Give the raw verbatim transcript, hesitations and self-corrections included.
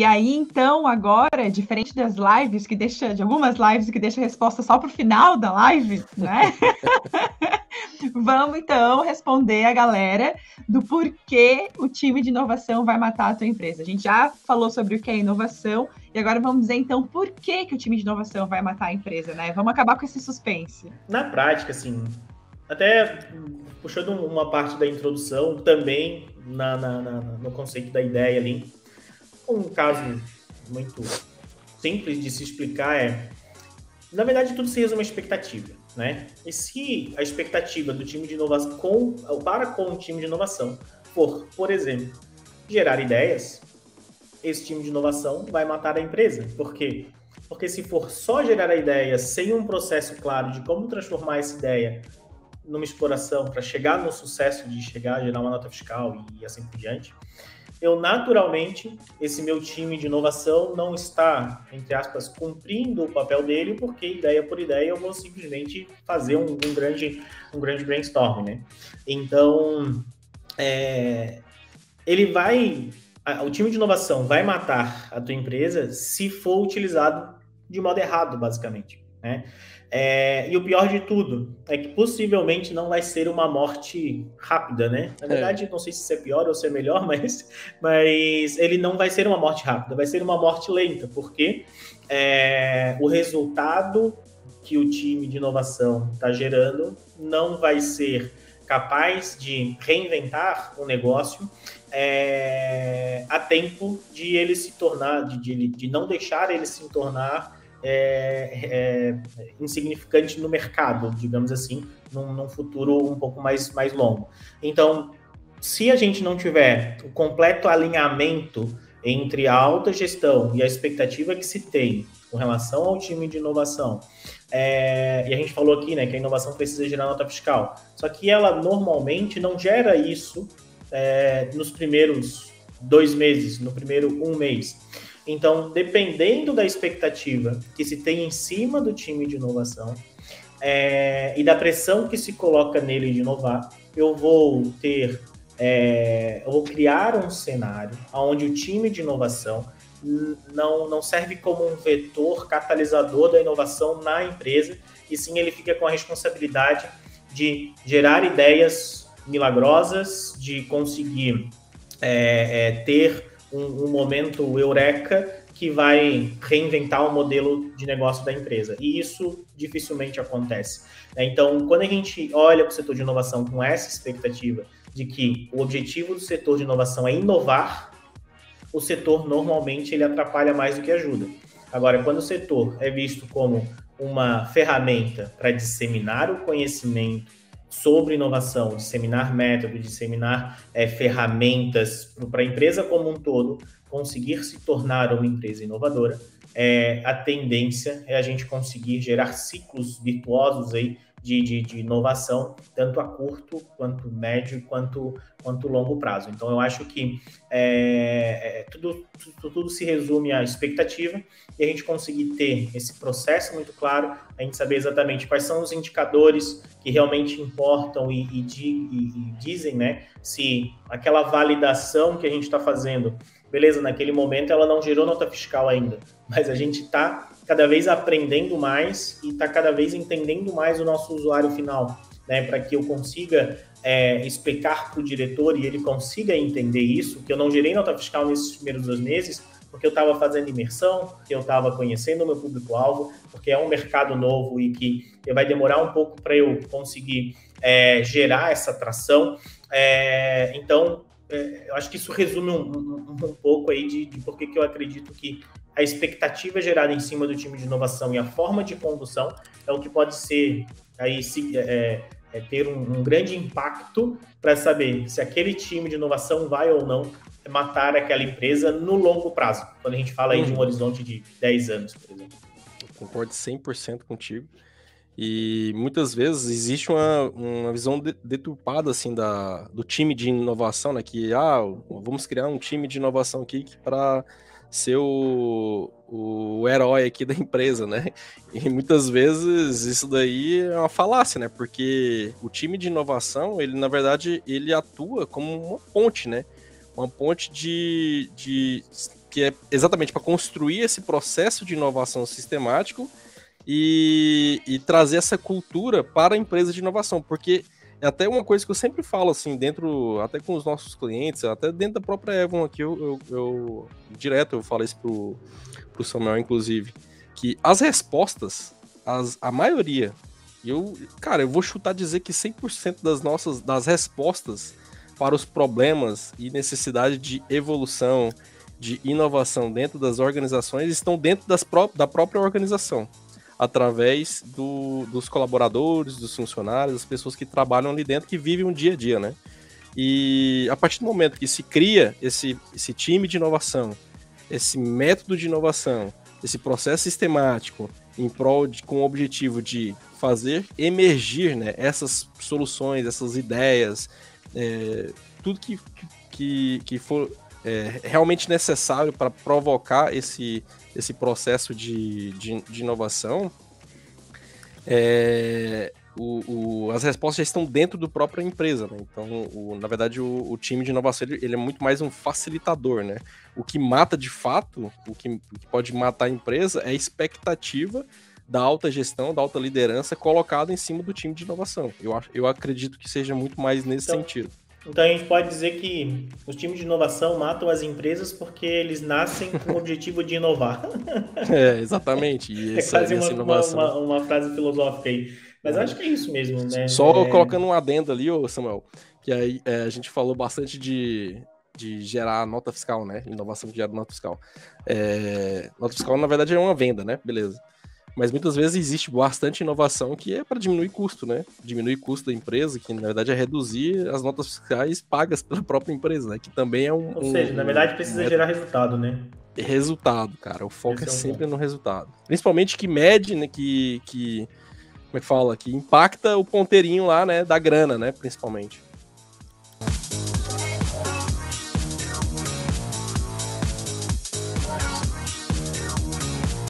E aí, então, agora, diferente das lives, que deixa, de algumas lives que deixa a resposta só para o final da live, né? Vamos, então, responder a galera do porquê o time de inovação vai matar a tua empresa. A gente já falou sobre o que é inovação e agora vamos dizer, então, por que, que o time de inovação vai matar a empresa, né? Vamos acabar com esse suspense. Na prática, assim, até puxando uma parte da introdução, também na, na, na, no conceito da ideia ali, um caso muito simples de se explicar é, na verdade, tudo se resume à expectativa. Né? E se a expectativa do time de inovação com, para com o time de inovação for, por exemplo, gerar ideias, esse time de inovação vai matar a empresa. Por quê? Porque se for só gerar a ideia sem um processo claro de como transformar essa ideia numa exploração para chegar no sucesso de chegar, gerar uma nota fiscal e assim por diante, eu naturalmente, esse meu time de inovação não está, entre aspas, cumprindo o papel dele, porque ideia por ideia eu vou simplesmente fazer um, um, grande, um grande brainstorm, né? Então, é, ele vai, a, o time de inovação vai matar a tua empresa se for utilizado de modo errado, basicamente, né? É, e o pior de tudo é que possivelmente não vai ser uma morte rápida, né? Na verdade, é. não sei se isso é pior ou se é melhor, mas, mas ele não vai ser uma morte rápida, vai ser uma morte lenta, porque é, o resultado que o time de inovação está gerando não vai ser capaz de reinventar o negócio é, a tempo de ele se tornar, de, de, de não deixar ele se tornar É, é, insignificante no mercado, digamos assim, num, num futuro um pouco mais, mais longo. Então, se a gente não tiver o completo alinhamento entre a alta gestão e a expectativa que se tem com relação ao time de inovação, é, e a gente falou aqui, né, que a inovação precisa gerar nota fiscal, só que ela normalmente não gera isso é, nos primeiros dois meses, no primeiro um mês. Então, dependendo da expectativa que se tem em cima do time de inovação é, e da pressão que se coloca nele de inovar, eu vou ter, é, eu vou criar um cenário onde o time de inovação não, não serve como um vetor catalisador da inovação na empresa, e sim ele fica com a responsabilidade de gerar ideias milagrosas, de conseguir é, é, ter Um, um momento eureka que vai reinventar o modelo de negócio da empresa. E isso dificilmente acontece. Então, quando a gente olha para o setor de inovação com essa expectativa de que o objetivo do setor de inovação é inovar, o setor normalmente ele atrapalha mais do que ajuda. Agora, quando o setor é visto como uma ferramenta para disseminar o conhecimento sobre inovação, disseminar métodos, disseminar é, ferramentas para a empresa como um todo conseguir se tornar uma empresa inovadora, é, a tendência é a gente conseguir gerar ciclos virtuosos aí de, de, de inovação, tanto a curto, quanto médio, quanto, quanto longo prazo. Então, eu acho que é, é, tudo, tudo, tudo se resume à expectativa e a gente conseguir ter esse processo muito claro, a gente saber exatamente quais são os indicadores que realmente importam e, e, e, e dizem, né, se aquela validação que a gente está fazendo, beleza, naquele momento ela não gerou nota fiscal ainda, mas a gente está cada vez aprendendo mais e está cada vez entendendo mais o nosso usuário final, né, para que eu consiga é, explicar para o diretor e ele consiga entender isso, que eu não gerei nota fiscal nesses primeiros dois meses, porque eu estava fazendo imersão, que eu estava conhecendo o meu público-alvo, porque é um mercado novo e que vai demorar um pouco para eu conseguir é, gerar essa atração. É, então, é, eu acho que isso resume um, um, um pouco aí de, de por que eu acredito que a expectativa gerada em cima do time de inovação e a forma de condução é o que pode ser aí se, é, é ter um, um grande impacto para saber se aquele time de inovação vai ou não matar aquela empresa no longo prazo, quando a gente fala aí de um horizonte de dez anos, por exemplo. Eu concordo cem por cento contigo. E muitas vezes existe uma, uma visão deturpada assim, da, do time de inovação, né? Que ah, vamos criar um time de inovação aqui para ser o, o herói aqui da empresa, né? E muitas vezes isso daí é uma falácia, né? Porque o time de inovação, ele na verdade, ele atua como uma ponte, né? Uma ponte de, de que é exatamente para construir esse processo de inovação sistemático e, e trazer essa cultura para a empresa de inovação, porque é até uma coisa que eu sempre falo, assim, dentro, até com os nossos clientes, até dentro da própria Evoluum aqui, eu, eu, eu direto eu falo isso pro, pro Samuel, inclusive, que as respostas, as, a maioria, eu, cara, eu vou chutar dizer que cem por cento das nossas, das respostas para os problemas e necessidade de evolução, de inovação dentro das organizações, estão dentro das pró da própria organização, através do, dos colaboradores, dos funcionários, das pessoas que trabalham ali dentro, que vivem um dia a dia, né? E a partir do momento que se cria esse, esse time de inovação, esse método de inovação, esse processo sistemático, em prol de, com o objetivo de fazer emergir, né, essas soluções, essas ideias, é, tudo que, que, que for é, realmente necessário para provocar esse... esse processo de, de, de inovação, é, o, o, as respostas já estão dentro do própria empresa, né? Então, o, na verdade, o, o time de inovação ele, ele é muito mais um facilitador, né? O que mata de fato, o que, o que pode matar a empresa é a expectativa da alta gestão, da alta liderança colocada em cima do time de inovação. Eu, eu acredito que seja muito mais nesse então... sentido. Então a gente pode dizer que os times de inovação matam as empresas porque eles nascem com o objetivo de inovar. É, exatamente. E essa, é quase essa uma, inovação. Uma, uma, uma frase filosófica aí. Mas é. Acho que é isso mesmo, né? Só é... colocando um adendo ali, ô Samuel, que aí é, a gente falou bastante de, de gerar nota fiscal, né? Inovação que gera nota fiscal. É, nota fiscal, na verdade, é uma venda, né? Beleza. Mas muitas vezes existe bastante inovação que é para diminuir custo, né? Diminuir custo da empresa, que na verdade é reduzir as notas fiscais pagas pela própria empresa, né? Que também é um... Ou seja, um, na verdade precisa um... gerar resultado, né? Resultado, cara. O foco é, é sempre bom. No resultado. Principalmente que mede, né? Que, que... Como é que fala? Que impacta o ponteirinho lá, né? Da grana, né? Principalmente.